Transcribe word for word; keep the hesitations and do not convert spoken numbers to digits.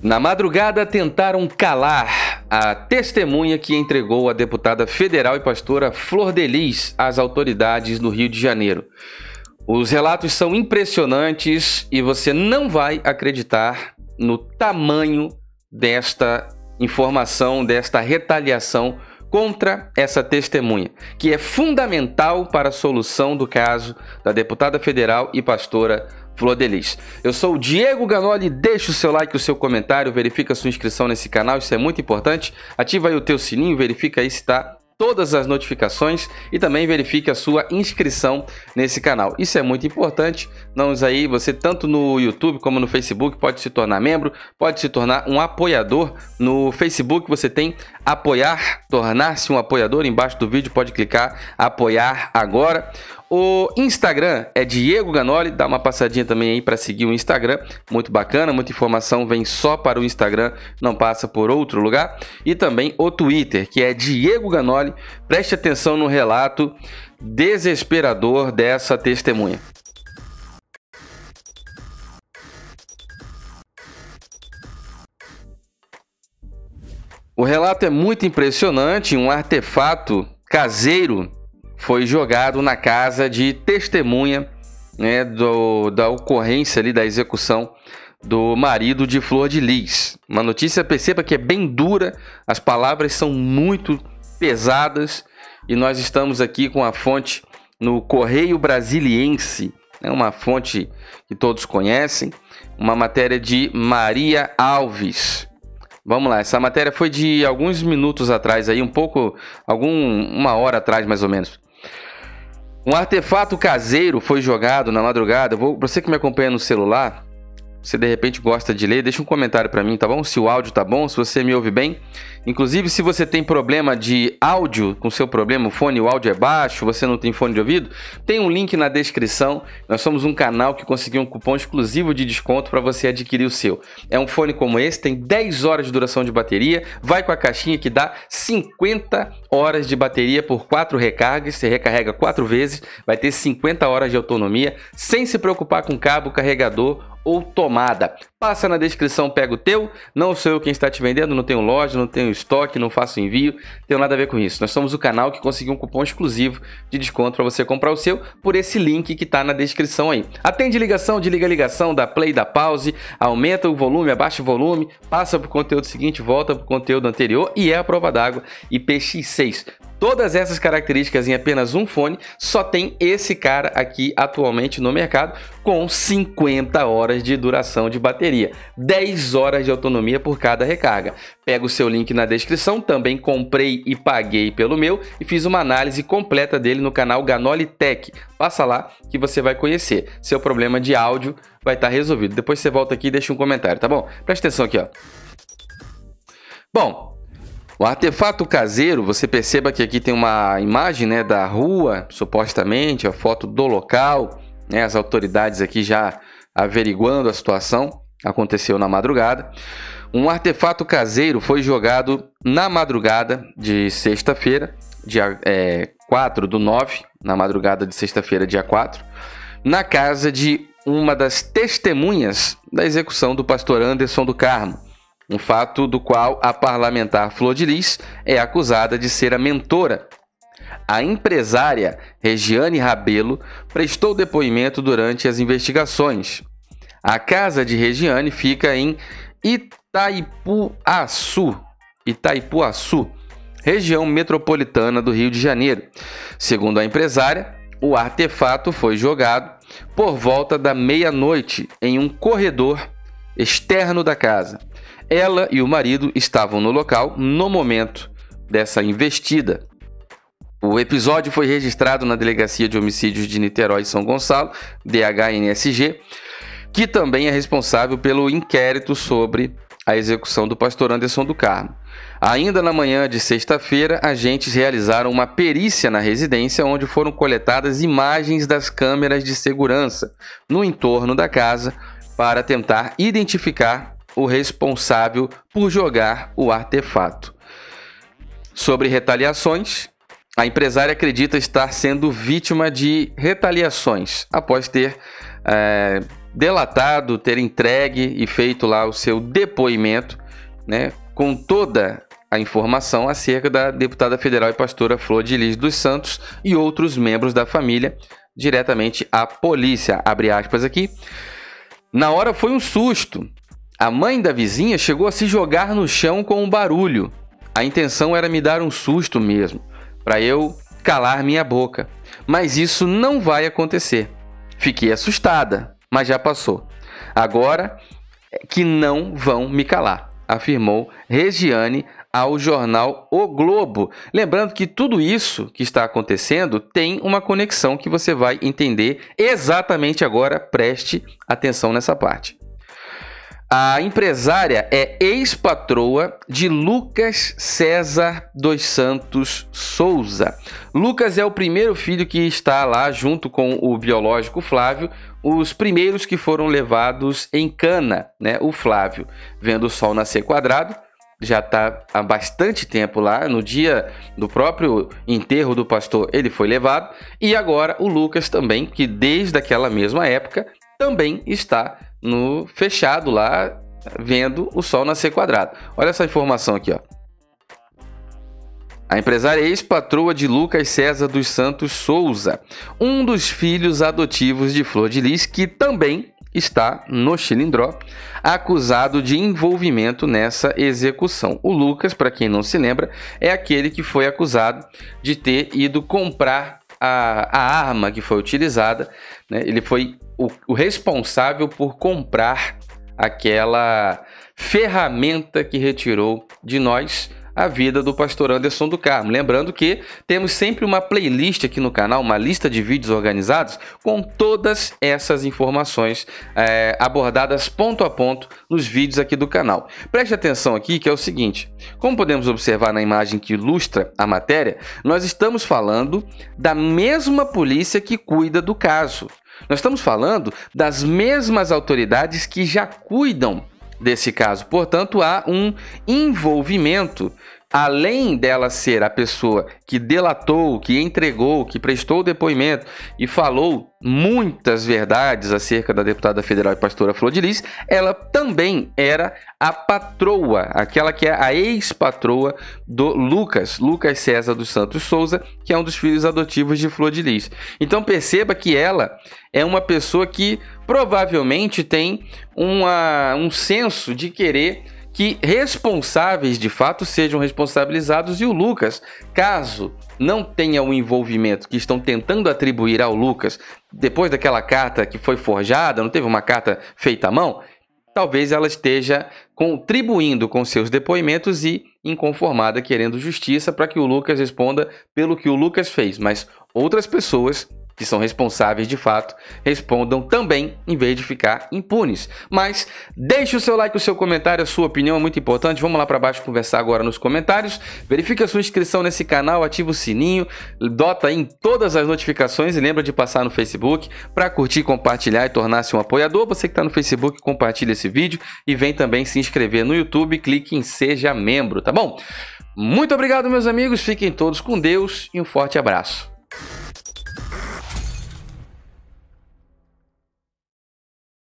Na madrugada, tentaram calar a testemunha que entregou a deputada federal e pastora Flordelis às autoridades no Rio de Janeiro. Os relatos são impressionantes e você não vai acreditar no tamanho desta informação, desta retaliação contra essa testemunha, que é fundamental para a solução do caso da deputada federal e pastora Flordelis. Eu sou o Diego Ganoli, deixa o seu like, o seu comentário, verifica a sua inscrição nesse canal, isso é muito importante. Ativa aí o teu sininho, verifica aí se está todas as notificações e também verifique a sua inscrição nesse canal. Isso é muito importante. Não aí, você tanto no YouTube como no Facebook pode se tornar membro, pode se tornar um apoiador. No Facebook você tem apoiar, tornar-se um apoiador. Embaixo do vídeo pode clicar apoiar agora. O Instagram é Diego Ganoli, dá uma passadinha também aí para seguir o Instagram, muito bacana, muita informação vem só para o Instagram, não passa por outro lugar. E também o Twitter, que é Diego Ganoli. Preste atenção no relato desesperador dessa testemunha. O relato é muito impressionante, um artefato caseiro foi jogado na casa de testemunha, né, do, da ocorrência ali da execução do marido de Flordelis. Uma notícia, perceba que é bem dura, as palavras são muito pesadas e nós estamos aqui com a fonte no Correio Brasiliense, né, uma fonte que todos conhecem, uma matéria de Maria Alves. Vamos lá, essa matéria foi de alguns minutos atrás, aí um pouco, algum, uma hora atrás mais ou menos. Um artefato caseiro foi jogado na madrugada. Vou, você que me acompanha no celular, se de repente gosta de ler, deixa um comentário para mim, tá bom? Se o áudio tá bom, se você me ouve bem. Inclusive, se você tem problema de áudio, com seu problema, o fone, o áudio é baixo, você não tem fone de ouvido, tem um link na descrição. Nós somos um canal que conseguiu um cupom exclusivo de desconto para você adquirir o seu. É um fone como esse, tem dez horas de duração de bateria, vai com a caixinha que dá cinquenta horas de bateria por quatro recargas, você recarrega quatro vezes, vai ter cinquenta horas de autonomia, sem se preocupar com cabo, carregador ou tomada. Passa na descrição, pega o teu, não sou eu quem está te vendendo, não tenho loja, não tenho estoque, não faço envio, tem nada a ver com isso. Nós somos o canal que conseguiu um cupom exclusivo de desconto para você comprar o seu por esse link que tá na descrição aí. Atende ligação, desliga a ligação, dá play, dá pause, aumenta o volume, abaixa o volume, passa pro conteúdo seguinte, volta pro conteúdo anterior e é a prova d'água I P X seis. Todas essas características em apenas um fone, só tem esse cara aqui atualmente no mercado com cinquenta horas de duração de bateria, dez horas de autonomia por cada recarga. Pega o seu link na descrição, também comprei e paguei pelo meu e fiz uma análise completa dele no canal Ganoli Tech. Passa lá que você vai conhecer. Seu problema de áudio vai estar resolvido. Depois você volta aqui e deixa um comentário, tá bom? Presta atenção aqui, ó. Bom, o artefato caseiro, você perceba que aqui tem uma imagem, né, da rua, supostamente, a foto do local, né, as autoridades aqui já averiguando a situação, aconteceu na madrugada. Um artefato caseiro foi jogado na madrugada de sexta-feira, dia é, quatro do nove, na madrugada de sexta-feira, dia quatro, na casa de uma das testemunhas da execução do pastor Anderson do Carmo. Um fato do qual a parlamentar Flordelis é acusada de ser a mentora. A empresária Regiane Rabelo prestou depoimento durante as investigações. A casa de Regiane fica em Itaipuaçu, Itaipuaçu, região metropolitana do Rio de Janeiro. Segundo a empresária, o artefato foi jogado por volta da meia-noite em um corredor externo da casa. Ela e o marido estavam no local no momento dessa investida. O episódio foi registrado na Delegacia de Homicídios de Niterói e São Gonçalo, D H N S G, que também é responsável pelo inquérito sobre a execução do pastor Anderson do Carmo. Ainda na manhã de sexta-feira, agentes realizaram uma perícia na residência, onde foram coletadas imagens das câmeras de segurança no entorno da casa para tentar identificar o responsável por jogar o artefato. Sobre retaliações, a empresária acredita estar sendo vítima de retaliações após ter é, delatado, ter entregue e feito lá o seu depoimento, né, com toda a informação acerca da deputada federal e pastora Flordelis dos Santos e outros membros da família, diretamente à polícia, abre aspas aqui. Na hora foi um susto. A mãe da vizinha chegou a se jogar no chão com um barulho. A intenção era me dar um susto mesmo, para eu calar minha boca. Mas isso não vai acontecer. Fiquei assustada, mas já passou. Agora é que não vão me calar, afirmou Regiane ao jornal O Globo. Lembrando que tudo isso que está acontecendo tem uma conexão que você vai entender exatamente agora. Preste atenção nessa parte. A empresária é ex-patroa de Lucas César dos Santos Souza. Lucas é o primeiro filho que está lá junto com o biológico Flávio, os primeiros que foram levados em cana, né? O Flávio, vendo o sol nascer quadrado, já está há bastante tempo lá, no dia do próprio enterro do pastor ele foi levado, e agora o Lucas também, que desde aquela mesma época também está no fechado lá, vendo o sol nascer quadrado. Olha essa informação aqui, ó. A empresária é ex-patroa de Lucas César dos Santos Souza, um dos filhos adotivos de Flordelis, que também está no Chilindró, acusado de envolvimento nessa execução. O Lucas, para quem não se lembra, é aquele que foi acusado de ter ido comprar a, a arma que foi utilizada, né? Ele foi O, o responsável por comprar aquela ferramenta que retirou de nós a vida do pastor Anderson do Carmo. Lembrando que temos sempre uma playlist aqui no canal, uma lista de vídeos organizados com todas essas informações é, abordadas ponto a ponto nos vídeos aqui do canal. Preste atenção aqui que é o seguinte, como podemos observar na imagem que ilustra a matéria, nós estamos falando da mesma polícia que cuida do caso. Nós estamos falando das mesmas autoridades que já cuidam desse caso. Portanto, há um envolvimento, além dela ser a pessoa que delatou, que entregou, que prestou o depoimento e falou muitas verdades acerca da deputada federal e pastora Flordelis, ela também era a patroa, aquela que é a ex-patroa do Lucas, Lucas César dos Santos Souza, que é um dos filhos adotivos de Flordelis. Então perceba que ela é uma pessoa que provavelmente tem uma, um senso de querer que responsáveis de fato sejam responsabilizados, e o Lucas, caso não tenha o envolvimento que estão tentando atribuir ao Lucas, depois daquela carta que foi forjada, não teve uma carta feita à mão, talvez ela esteja contribuindo com seus depoimentos e inconformada, querendo justiça para que o Lucas responda pelo que o Lucas fez, mas outras pessoas que são responsáveis de fato, respondam também, em vez de ficar impunes. Mas deixe o seu like, o seu comentário, a sua opinião é muito importante. Vamos lá para baixo conversar agora nos comentários. Verifique a sua inscrição nesse canal, ativa o sininho, dota em todas as notificações e lembra de passar no Facebook para curtir, compartilhar e tornar-se um apoiador. Você que está no Facebook, compartilha esse vídeo e vem também se inscrever no YouTube, clique em Seja Membro, tá bom? Muito obrigado, meus amigos, fiquem todos com Deus e um forte abraço.